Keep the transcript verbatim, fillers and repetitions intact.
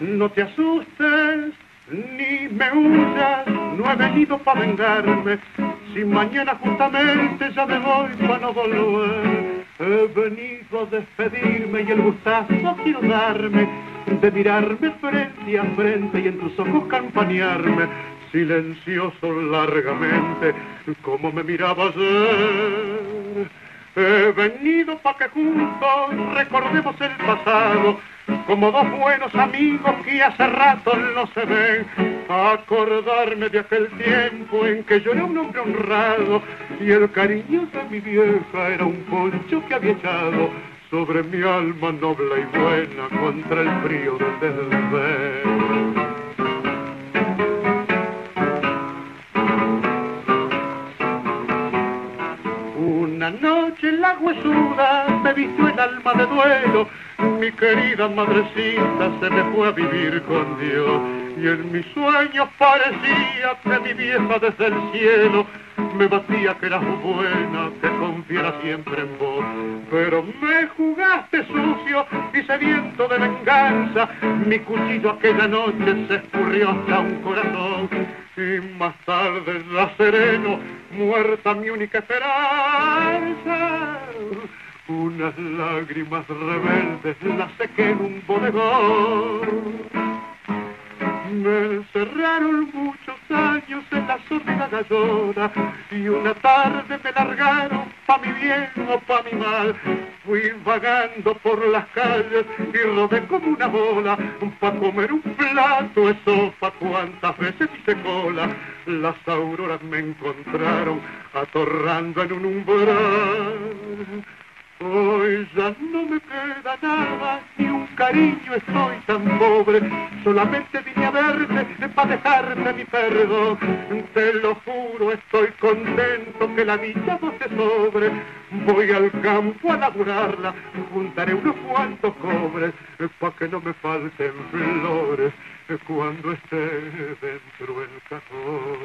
No te asustes ni me huyas, no he venido para vengarme. Si mañana justamente ya me voy para no volver, he venido a despedirme y el gustazo quiero darme de mirarme frente a frente y en tus ojos campanearme silencioso largamente como me miraba ayer. He venido para que juntos recordemos el pasado como dos buenos amigos que hace rato no se ven, acordarme de aquel tiempo en que yo era un hombre honrado y el cariño de mi vieja era un poncho que había echado sobre mi alma noble y buena contra el frío del desvelo. Una noche en la huesuda me vistió el alma de duelo, mi querida madrecita se me fue a vivir con Dios, y en mis sueños parecía que mi vieja desde el cielo me batía que eras buena, que confiara siempre en vos. Pero me jugaste sucio y sediento de venganza, mi cuchillo aquella noche se escurrió hasta un corazón. Y más tarde ya sereno, muerta mi única esperanza, unas lágrimas rebeldes las sequé en un bodegón. Me encerraron muchos años en la sórdida gallona y una tarde me largaron pa' mi bien o pa' mi mal. Fui vagando por las calles y rodé como una bola pa' comer un plato de sopa cuantas veces hice cola. Las auroras me encontraron atorrando en un umbral. Hoy ya no me queda nada, ni un cariño, estoy tan pobre. Solamente vine a verte para dejarte mi perdón. Te lo juro, estoy contento que la dicha no te sobre. Voy al campo a laburarla, juntaré unos cuantos cobres para que no me falten flores cuando esté dentro del cajón.